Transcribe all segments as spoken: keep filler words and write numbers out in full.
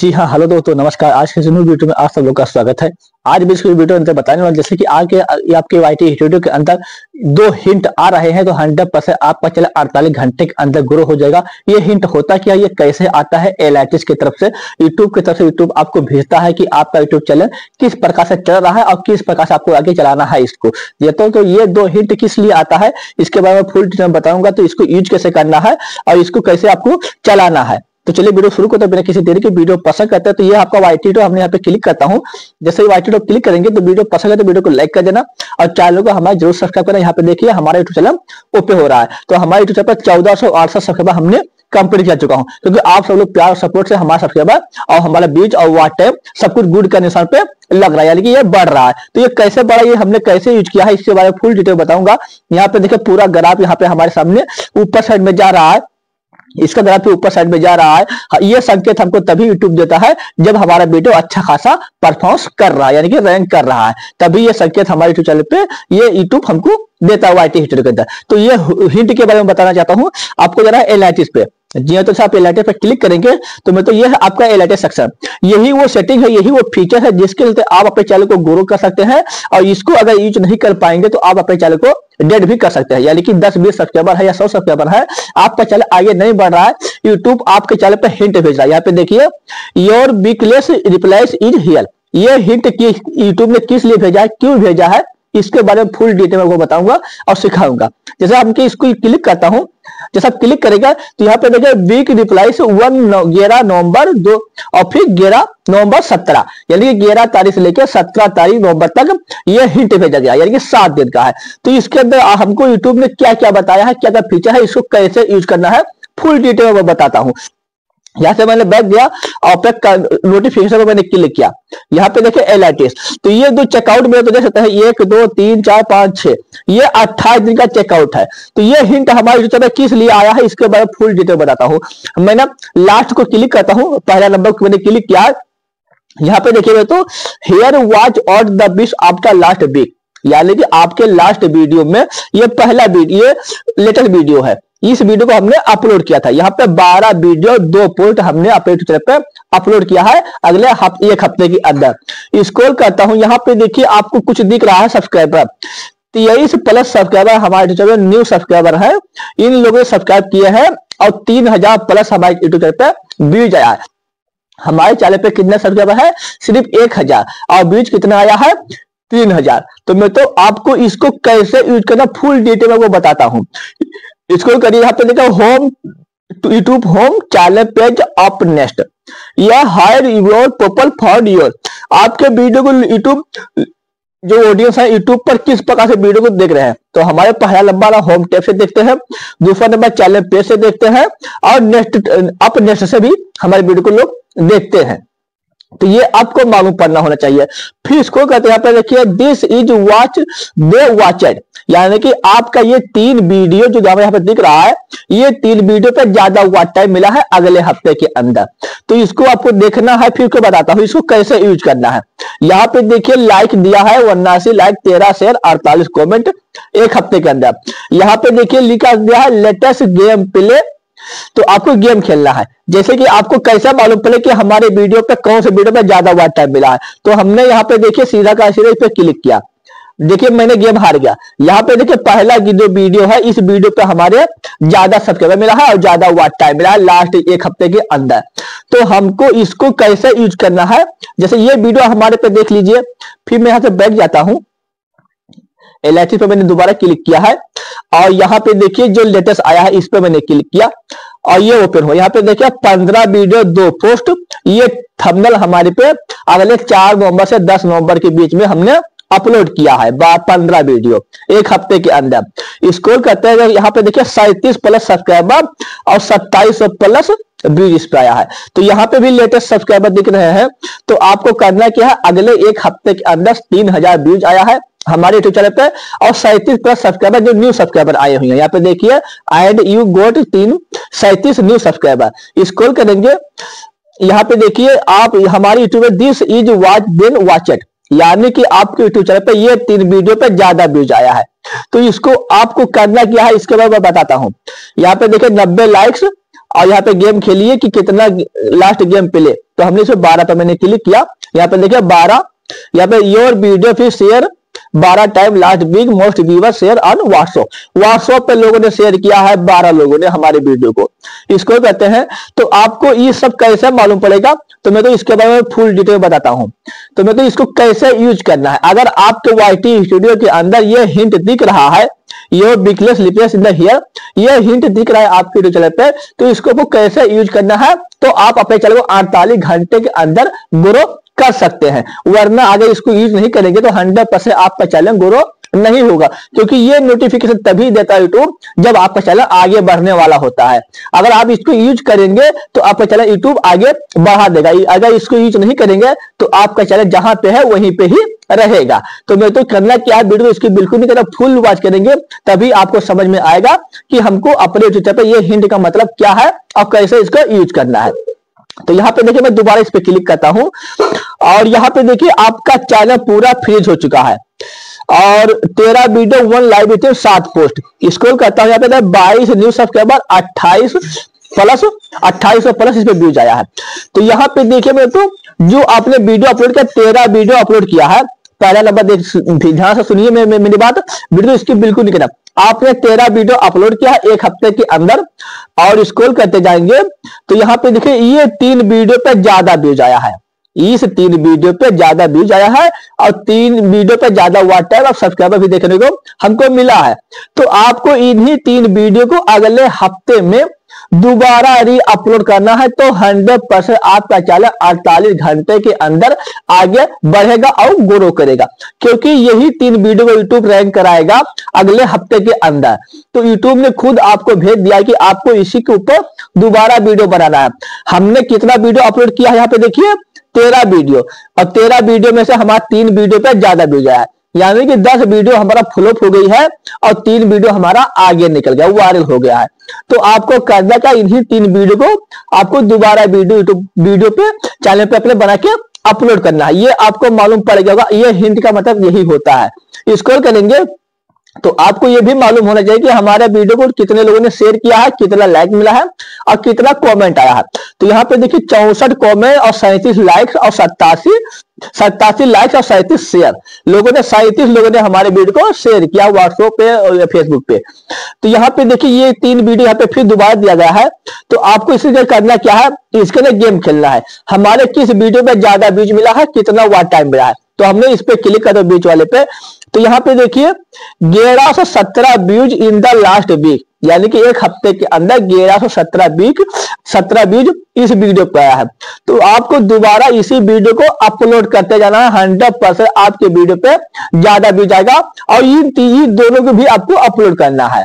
जी हाँ, हेलो दोस्तों, नमस्कार। आज के न्यू वीडियो में आप सब लोग का स्वागत है। आज भी इसके वीडियो अंदर बताने वाले जैसे कि आगे आपके वाई टी इंस्टीट्यूट के अंदर दो हिंट आ रहे हैं तो हंड्रेड परसेंट आपका चला अड़तालीस घंटे के अंदर ग्रो हो जाएगा। ये हिंट होता क्या, ये कैसे आता है? एलाइटिस की तरफ से, यूट्यूब की तरफ से यूट्यूब आपको भेजता है कि आपका यूट्यूब चैनल किस प्रकार से चल रहा है और किस प्रकार से आपको आगे चलाना है इसको। ये तो ये दो हिंट किस लिए आता है इसके बारे में फुल डिटेल बताऊंगा, तो इसको यूज कैसे करना है और इसको कैसे आपको चलाना है। तो चलिए वीडियो शुरू करते हैं बिना किसी देरी के। वीडियो पसंद करता है तो ये आपका वाई टी टू हमने यहाँ पे क्लिक करता हूँ। जैसे ही वाई टी टू क्लिक करेंगे तो वीडियो पसंद करते वीडियो को लाइक कर देना और चैनल को हमारे जरूर सब्सक्राइब करना। यहाँ पे देखिए हमारा यूट्यूब चैनल ओपन हो रहा है, तो हमारे यूट्यूब चैनल पर चौदह सौ अड़सठ सब्सक्राइबर हमने कंप्लीट कर चुका हूँ, क्योंकि आप सब लोग प्यार और सपोर्ट से हमारा सब्सक्राइबर और हमारा बीज और वाट टाइम सब कुछ गुड का निशान पे लग रहा है, यानी कि ये बढ़ रहा है। तो ये कैसे बढ़ा, ये हमने कैसे यूज किया है, इसके बारे में फुल डिटेल बताऊंगा। यहाँ पे देखिए पूरा ग्राफ यहाँ पे हमारे सामने ऊपर साइड में जा रहा है, इसका ग्राफ ऊपर साइड में जा रहा है। ये संकेत हमको तभी यूट्यूब देता है जब हमारा वीडियो अच्छा खासा परफॉर्मेंस कर रहा है, यानी कि रैंक कर रहा है, तभी ये संकेत हमारे यूट्यूब चैनल पे ये यूट्यूब हमको देता है वाई टी हिस्ट्री के अंदर। तो ये हिंट के बारे में बताना चाहता हूँ आपको, जरा एलाइटिस पे जी तो आप एलाइटिस पे क्लिक करेंगे तो मैं तो ये है आपका एलाइटिस सेक्शन। यही वो सेटिंग है, यही वो फीचर है जिसके लिए आप अपने चैनल को ग्रो कर सकते हैं, और इसको अगर यूज नहीं कर पाएंगे तो आप अपने चैनल को डेड भी कर सकते हैं, यानी कि दस बीस सब्सक्राइबर है या सौ सब्सक्राइबर है, आपका चैनल आगे नहीं बढ़ रहा है, यूट्यूब आपके चैनल पर हिंट भेज रहा है। यहाँ पे देखिए योर वीकलेस रिप्लाइज इज हियर, ये हिंट यूट्यूब ने किस लिए भेजा है, क्यों भेजा है, इसके बारे में फुल डिटेल में बताऊंगा और सिखाऊंगा। जैसे आपके इसको क्लिक करता हूँ, जैसे आप क्लिक करेगा तो यहाँ पे देखिए वीक रिप्लाई से वन ग्यारह नवंबर दो और फिर ग्यारह नवंबर सत्रह, यानी कि ग्यारह तारीख से लेकर सत्रह तारीख नवंबर तक ये हिंट भेजा गया, यानी कि सात दिन का है। तो इसके अंदर हमको यूट्यूब ने क्या क्या बताया है, क्या क्या फीचर है, इसको कैसे यूज करना है फुल डिटेल में बताता हूँ। यहाँ से मैंने बैक गया और नोटिफिकेशन पे मैंने क्लिक किया, यहाँ पे देखिए एलाइटिस। तो ये जो चेकआउट में तो देख सकते हैं एक दो तीन चार पांच छह, ये अट्ठाईस दिन का चेकआउट है। तो ये हिंट हमारे यूट्यूब पे किस लिए आया है इसके बारे में फुल डिटेल बताता हूँ। मैंने लास्ट को क्लिक करता हूँ, पहला नंबर को मैंने क्लिक किया, यहाँ पे देखिए तो here watch out the bees after last week, यानी कि आपके लास्ट वीडियो में ये पहला ये लेटेस्ट वीडियो है, इस वीडियो को हमने अपलोड किया था। यहाँ पे बारह वीडियो दो पोस्ट हमने अपने ट्विटर पे अपलोड किया है अगले हफ, एक हफ्ते के अंदर। स्क्रॉल करता हूँ, यहाँ पे देखिए आपको कुछ दिख रहा है सब्सक्राइबर, तेईस प्लस सब्सक्राइबर हमारे यूट्यूब पे न्यू सब्सक्राइबर है, इन लोगों ने सब्सक्राइब किए हैं और तीन हजार प्लस हमारे यूट्यूब पे व्यूज आया है। हमारे चैनल पे कितना सब्सक्राइबर है, सिर्फ एक हजार और व्यूज कितना आया है, तीन हजार। तो मैं तो आपको इसको कैसे यूज करना फुल डिटेल में वो बताता हूँ। इसको करिए, यहाँ पे देखो home YouTube home channel page up next, यह higher your people for your, आपके वीडियो को यूट्यूब जो ऑडियंस है यूट्यूब पर किस प्रकार से वीडियो को देख रहे हैं। तो हमारे पहला नंबर होम टैब से देखते हैं, दूसरा नंबर चैनल पेज से देखते हैं और नेक्स्ट अप नेक्स्ट से भी हमारे वीडियो को लोग देखते हैं। तो ये आपको मालूम पड़ना होना चाहिए। फिर इसको कहते हैं, यहाँ पे देखिए this is watch they watched, यानी कि आपका ये तीन वीडियो जो यहाँ पे दिख रहा है, ये तीन वीडियो पे ज्यादा वॉच टाइम मिला है अगले हफ्ते के अंदर। तो इसको आपको देखना है, फिर उसको बताता हूँ इसको कैसे यूज करना है। यहाँ पे देखिए लाइक दिया है उन्नासी लाइक, तेरह शेयर, अड़तालीस कॉमेंट एक हफ्ते के अंदर। यहाँ पे देखिए लिखा गया है लेटेस्ट गेम प्ले, तो आपको गेम खेलना है। जैसे कि आपको कैसा मालूम पड़े कि हमारे वीडियो पे कौन से वीडियो पे ज्यादा वाच टाइम मिला है, तो हमने यहाँ पे देखिए सीधा का सीधा इस पे क्लिक किया, देखिए मैंने गेम हार गया। यहाँ पे देखिए पहला जो वीडियो है इस वीडियो पे हमारे ज्यादा सब्सक्राइबर मिला है और ज्यादा वाच टाइम मिला है लास्ट एक हफ्ते के अंदर। तो हमको इसको कैसे यूज करना है, जैसे ये वीडियो हमारे पे देख लीजिए। फिर मैं यहाँ से बैठ जाता हूँ, एलाइटिस पे मैंने दोबारा क्लिक किया है और यहाँ पे देखिए जो लेटेस्ट आया है इस पे मैंने क्लिक किया और ये ओपन हो। यहाँ पे देखिए पंद्रह वीडियो दो पोस्ट, ये थंबनेल हमारे पे अगले चार नवंबर से दस नवंबर के बीच में हमने अपलोड किया है पंद्रह वीडियो एक हफ्ते के अंदर। स्क्रॉल करते हैं यहाँ पे देखिए सैंतीस प्लस सब्सक्राइबर और सत्ताईस प्लस व्यूज पे आया है। तो यहाँ पे भी लेटेस्ट सब्सक्राइबर दिख रहे हैं। तो आपको करना क्या है, अगले एक हफ्ते के अंदर तीन हजार व्यूज आया है हमारे यूट्यूब चैनल पे और सैंतीस प्लस सब्सक्राइबर जो न्यू सब्सक्राइबर आए हुए हैं। यहाँ पे देखिए एंड यू गोट तीन सैंतीस न्यू सब्सक्राइबर। स्क्रॉल करेंगे यहाँ पे देखिए आप हमारे यूट्यूब पे this is watch then watch it, यानी कि आपके यूट्यूब चैनल पे ये तीन वीडियो पे ज्यादा व्यूज आया है। तो इसको आपको करना क्या है इसके बारे में बताता हूँ। यहाँ पे देखिए नब्बे लाइक्स और यहाँ पे गेम खेलिए कि कितना लास्ट गेम प्ले। तो हमने इसमें बारह पे मैंने क्लिक किया। यहाँ पे देखिए बारह, यहाँ पे योर वीडियो फिर शेयर बारह time last week most viewer share on WhatsApp. WhatsApp पे लोगों ने शेयर किया है बारह लोगों ने हमारे वीडियो को। इसको कहते हैं। तो आपको ये सब कैसे मालूम पड़ेगा, तो मैं तो इसके बारे में फुल डिटेल बताता हूं। तो मैं तो इसको कैसे यूज करना है। अगर आपके वाईटी स्टूडियो के अंदर ये हिंट दिख रहा है ये बिकलेस लिपलेस इन द हियर, ये हिंट दिख रहा है आपके यूट्यूब चैनल पे, तो इसको आपको कैसे यूज करना है। तो आप अपने चैनल को अड़तालीस घंटे के अंदर ग्रो कर सकते हैं, वरना अगर इसको यूज नहीं करेंगे तो हंड्रेड परसेंट आपका चैनल ग्रो नहीं होगा, क्योंकि ये नोटिफिकेशन तभी देता है यूट्यूब जब आपका चैनल आगे बढ़ने वाला होता है। अगर आप इसको यूज करेंगे तो आपका चैनल यूट्यूब आगे बढ़ा देगा, अगर इसको यूज नहीं करेंगे तो आपका चैनल जहां पे है वहीं पे ही रहेगा। तो मैं तो करना क्या है, वीडियो इसकी बिल्कुल नहीं करना, फुल वॉच करेंगे तभी आपको समझ में आएगा कि हमको अपने यूट्यूब पे ये हिंट का मतलब क्या है और कैसे इसका यूज करना है। तो यहाँ पे देखिए मैं दोबारा इस पे क्लिक करता हूं और यहाँ पे देखिए आपका चैनल पूरा फ्रीज हो चुका है और तेरह वीडियो वन लाइव वीडियो सात पोस्ट। स्क्रॉल करता हूं, यहाँ पे बाईस न्यू सब्सक्राइबर अट्ठाईस प्लस अट्ठाईस प्लस इस पे व्यूज आया है। तो यहाँ पे देखिए मेरे तो जो आपने वीडियो अपलोड किया तेरह वीडियो अपलोड किया है, पहला नंबर देख ध्यान से सुनिए मे, मे, मेरी बात, वीडियो इसकी बिल्कुल नहीं करना। आपने तेरह वीडियो अपलोड किया है एक हफ्ते के अंदर और स्क्रॉल करते जाएंगे तो यहाँ पे देखिए ये तीन वीडियो पे ज्यादा व्यूज आया है, इस तीन वीडियो पे ज्यादा व्यूज आया है और तीन वीडियो पे ज्यादा वाट टाइम और सब्सक्राइबर भी देखने को हमको मिला है। तो आपको इन्हीं तीन वीडियो को अगले हफ्ते में दोबारा री अपलोड करना है, तो हंड्रेड परसेंट आपका चैनल अड़तालीस घंटे के अंदर आगे बढ़ेगा और ग्रो करेगा, क्योंकि यही तीन वीडियो को यूट्यूब रैंक कराएगा अगले हफ्ते के अंदर। तो यूट्यूब ने खुद आपको भेज दिया कि आपको इसी के ऊपर दोबारा वीडियो बनाना है। हमने कितना वीडियो अपलोड किया है यहाँ पे देखिए तेरह वीडियो और तेरह वीडियो में से हमारा तीन वीडियो पे ज्यादा व्यूज आया है, यानी कि दस वीडियो हमारा फ्लॉप हो गई है और तीन वीडियो हमारा आगे निकल गया वायरल हो गया है। तो आपको करना का इन्हीं तीन वीडियो को आपको दोबारा वीडियो यूट्यूब वीडियो पे चैनल पे अपने बना के अपलोड करना है। ये आपको मालूम पड़ गया होगा, ये हिंट का मतलब यही होता है। स्क्रॉल करेंगे तो आपको ये भी मालूम होना चाहिए कि हमारे वीडियो को कितने लोगों ने शेयर किया है, कितना लाइक मिला है और कितना कमेंट आया है। तो यहाँ पे देखिए चौसठ कमेंट और सैंतीस लाइक्स और सत्तासी सत्तासी लाइक्स और सैंतीस शेयर लोगों ने सैंतीस लोगों ने हमारे वीडियो को शेयर किया व्हाट्सएप पे और फेसबुक पे। तो यहाँ पे देखिए ये तीन वीडियो यहाँ पे फिर दोबारा दिया गया है। तो आपको इसलिए करना क्या है, इसके लिए गेम खेलना है, हमारे किस वीडियो पे ज्यादा व्यूज मिला है, कितना वाट टाइम मिला है। तो हमने इस पे क्लिक कर दो बीच वाले पे। तो यहाँ पे देखिए ग्यारह सौ सत्रह views in the last week, यानी कि एक हफ्ते के अंदर ग्यारह सौ सत्रह वीक सत्रह व्यूज इस वीडियो पे आया है। तो आपको दोबारा इसी वीडियो को अपलोड करते जाना है, हंड्रेड परसेंट आपके वीडियो पे ज्यादा व्यूज आएगा और इन तीन दोनों को भी आपको अपलोड करना है।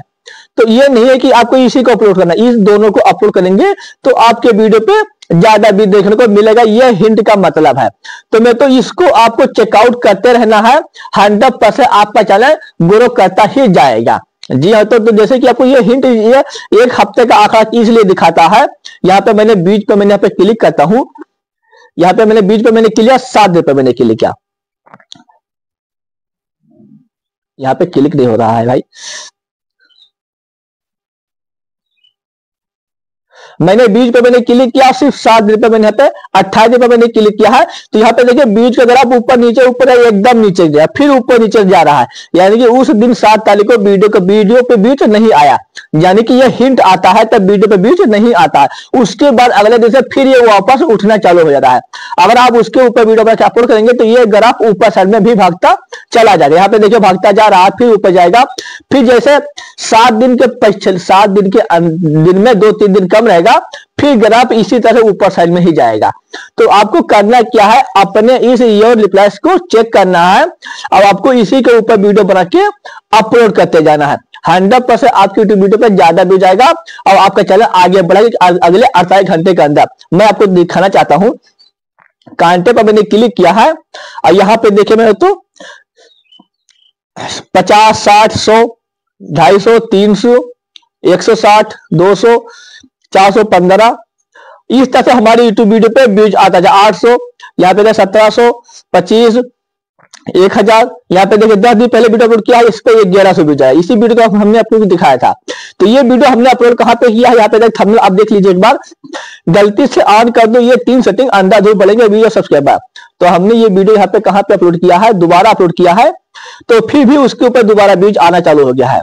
तो ये नहीं है कि आपको इसी को अपलोड करना है, इस दोनों को अपलोड करेंगे तो आपके वीडियो पे ज्यादा भी देखने को मिलेगा, ये हिंट का मतलब है। तो मैं तो इसको आपको चेकआउट करते रहना है, हंड्रेड परसेंट आपका चैनल ग्रो करता ही जाएगा। जी हाँ, तो, तो जैसे कि आपको ये हिंट ये एक हफ्ते का आंकड़ा इसलिए दिखाता है। यहाँ पे मैंने बीच पे मैंने यहाँ पे क्लिक करता हूँ, यहाँ पे मैंने बीच पे मैंने क्लिक सात दिन पे मैंने क्लिक किया, यहाँ पे क्लिक नहीं हो रहा है भाई। मैंने बीच पे मैंने क्लिक किया सिर्फ सात दिन पे, मैंने यहाँ पे अट्ठाईस दिन पे मैंने क्लिक किया है। तो यहाँ पे देखिए बीच का ग्राफ ऊपर नीचे ऊपर एकदम नीचे गया, फिर ऊपर नीचे जा रहा है, यानी कि उस दिन सात तारीख को वीडियो का वीडियो पे बीच नहीं आया। यानी कि यह हिंट आता है तब वीडियो के बीच नहीं आता है। उसके बाद अगले दिन से फिर ये वापस उठना चालू हो जाता है। अगर आप उसके ऊपर वीडियो पर अपलोड करेंगे तो ये ग्राफ ऊपर साइड में भी भागता चला जाएगा। यहाँ पे देखिए भागता जा रहा है, फिर ऊपर जाएगा, फिर जैसे सात दिन के पिछले सात दिन के दिन में दो तीन दिन कम रहेगा, फिर ग्राफ इसी तरह ऊपर साइड में ही जाएगा। तो आपको करना क्या है, अपने इस योर रिप्लाइज को चेक करना है और आपको इसी के ऊपर वीडियो बना के अपलोड करते जाना है। हंड्रेड परसेंट आपकी यूट्यूब वीडियो पर ज्यादा व्यू जाएगा और आपका चैनल आगे बढ़ेगा। अगले अड़तालीस घंटे के अंदर मैं आपको दिखाना चाहता हूं। कांटे पर मैंने क्लिक किया है और यहाँ पे देखिए मैं तो पचास साठ सौ ढाई सौ तीन सौ एक सौ साठ दो सौ चार सौ पंद्रह इस तरह से हमारी यूट्यूब वीडियो पे व्यूज आता है। आठ सौ यहाँ पे सत्रह सौ पच्चीस एक हजार यहाँ पे देखिए दस दिन पहले वीडियो अपलोड किया है, इस पर ग्यारह सौ व्यूज आया। इसी वीडियो को हमने अपलोड दिखाया था। तो ये वीडियो हमने अपलोड कहाँ पे किया है, यहाँ पे थंबनेल आप देख लीजिए एक बार। गलती से ऑन कर दो ये तीन सेटिंग, अंदाज हो बढ़ेंगे वीडियो सब्सक्राइबर। तो हमने ये वीडियो यहाँ पे कहाँ पे अपलोड किया है, दोबारा अपलोड किया है, तो फिर भी उसके ऊपर दोबारा व्यूज आना चालू हो गया है।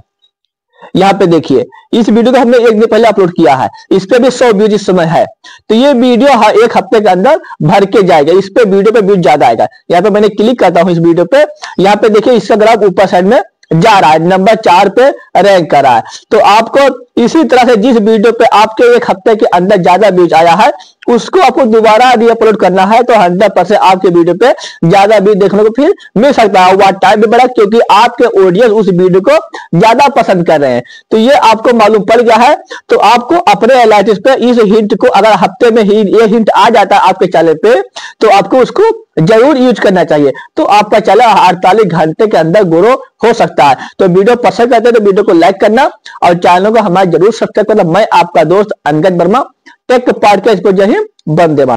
यहाँ पे देखिए इस वीडियो को हमने एक दिन पहले अपलोड किया है, इस पे भी सौ व्यूज इस समय है। तो ये वीडियो एक हफ्ते के अंदर भर के जाएगा, इस पे वीडियो पे व्यूज ज्यादा आएगा। यहाँ पे मैंने क्लिक करता हूँ इस वीडियो पे, यहाँ पे देखिए इसका ग्राफ ऊपर साइड में जा रहा है, नंबर चार पे रैंक कर रहा है। तो आपको इसी तरह से जिस वीडियो पे आपके एक हफ्ते के अंदर ज्यादा व्यूज आया है उसको आपको दोबारा रीअपलोड करना है। तो हंड्रेड परसेंट आपके वीडियो पे ज्यादा व्यूज देखने को फिर मिल सकता है, वॉच टाइम भी बढ़ा, क्योंकि आपके ऑडियंस उस वीडियो को ज्यादा पसंद कर रहे हैं। तो ये आपको मालूम पड़ गया है। तो आपको अपने एनालिसिस पे इस हिंट को, अगर हफ्ते में ही ये हिंट आ जाता है आपके चैनल पे, तो आपको उसको जरूर यूज करना चाहिए। तो आपका चैनल अड़तालीस घंटे के अंदर ग्रो हो सकता है। तो वीडियो पसंद करते हैं तो वीडियो को लाइक करना और चैनल को हमारे जरूर सब्सक्राइब करना। मैं आपका दोस्त अंगद वर्मा टेक पॉडकास्ट पर जय हिंद, वंदे मातरम।